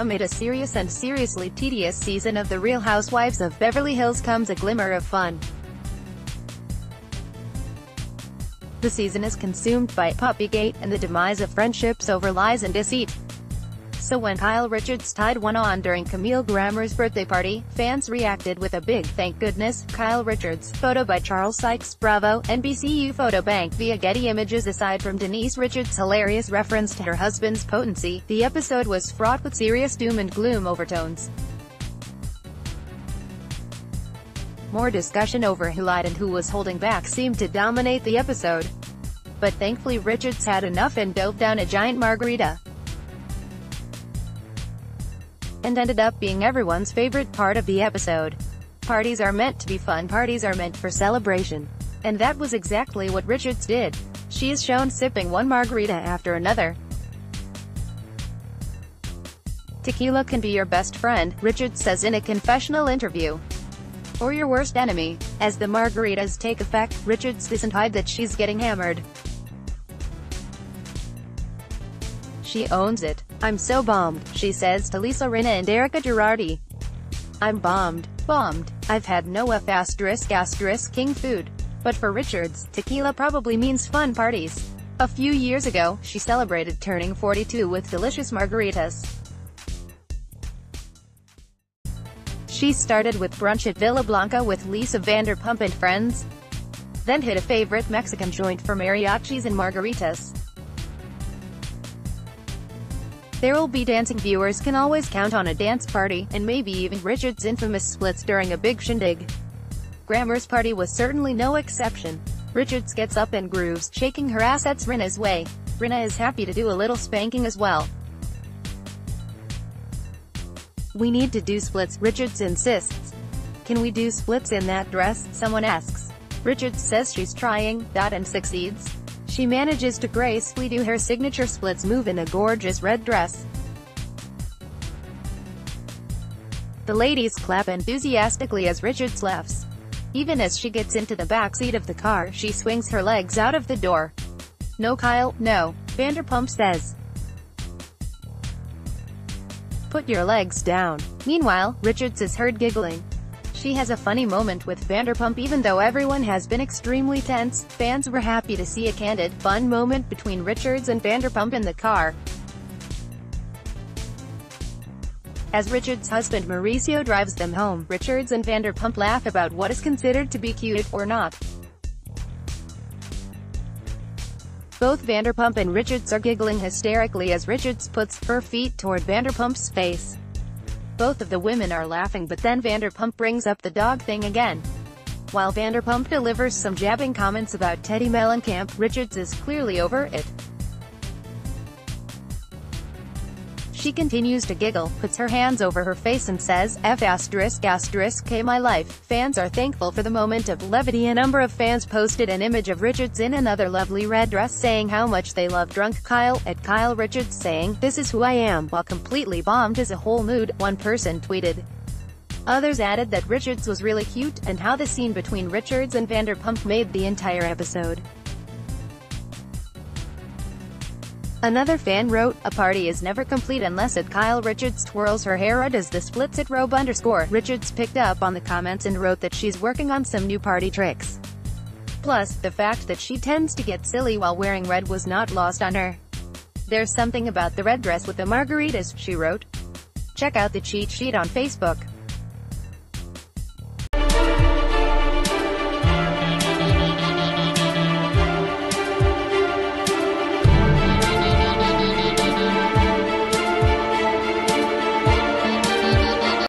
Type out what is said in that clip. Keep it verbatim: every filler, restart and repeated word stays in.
Amid a serious and seriously tedious season of The Real Housewives of Beverly Hills comes a glimmer of fun. The season is consumed by Puppygate and the demise of friendships over lies and deceit. So when Kyle Richards tied one on during Camille Grammer's birthday party, fans reacted with a big "Thank goodness, Kyle Richards" photo by Charles Sykes, Bravo, N B C U photo bank via Getty Images. Aside from Denise Richards' hilarious reference to her husband's potency, the episode was fraught with serious doom and gloom overtones. More discussion over who lied and who was holding back seemed to dominate the episode. But thankfully Richards had enough and dove down a giant margarita, and ended up being everyone's favorite part of the episode. Parties are meant to be fun, parties are meant for celebration. And that was exactly what Richards did. She is shown sipping one margarita after another. Tequila can be your best friend, Richards says in a confessional interview, or your worst enemy. As the margaritas take effect, Richards doesn't hide that she's getting hammered. She owns it. "I'm so bombed," she says to Lisa Rinna and Erica Girardi. "I'm bombed, bombed. I've had no F asterisk asterisk king food." But for Richards, tequila probably means fun parties. A few years ago, she celebrated turning forty-two with delicious margaritas. She started with brunch at Villa Blanca with Lisa Vanderpump and friends, then hit a favorite Mexican joint for mariachis and margaritas. There'll be dancing, viewers can always count on a dance party, and maybe even Richards' infamous splits during a big shindig. Grammer's party was certainly no exception. Richards gets up and grooves, shaking her assets Rinna's way. Rinna is happy to do a little spanking as well. "We need to do splits," Richards insists. "Can we do splits in that dress?" someone asks. Richards says she's trying, dot, and succeeds. She manages to gracefully do her signature splits move in a gorgeous red dress. The ladies clap enthusiastically as Richards laughs. Even as she gets into the backseat of the car, she swings her legs out of the door. "No Kyle, no," Vanderpump says. "Put your legs down." Meanwhile, Richards is heard giggling. She has a funny moment with Vanderpump. Even though everyone has been extremely tense, fans were happy to see a candid, fun moment between Richards and Vanderpump in the car. As Richards' husband Mauricio drives them home, Richards and Vanderpump laugh about what is considered to be cute, or not. Both Vanderpump and Richards are giggling hysterically as Richards puts her feet toward Vanderpump's face. Both of the women are laughing, but then Vanderpump brings up the dog thing again. While Vanderpump delivers some jabbing comments about Teddy Mellencamp, Richards is clearly over it. She continues to giggle, puts her hands over her face and says, "F asterisk asterisk K my life." Fans are thankful for the moment of levity. A number of fans posted an image of Richards in another lovely red dress saying how much they love drunk Kyle, at Kyle Richards saying, "This is who I am," while completely bombed is a whole mood, one person tweeted. Others added that Richards was really cute, and how the scene between Richards and Vanderpump made the entire episode. Another fan wrote, "A party is never complete unless it Kyle Richards twirls her hair or does the splits at robe underscore. Richards picked up on the comments and wrote that she's working on some new party tricks. Plus, the fact that she tends to get silly while wearing red was not lost on her. "There's something about the red dress with the margaritas," she wrote. Check out the cheat sheet on Facebook.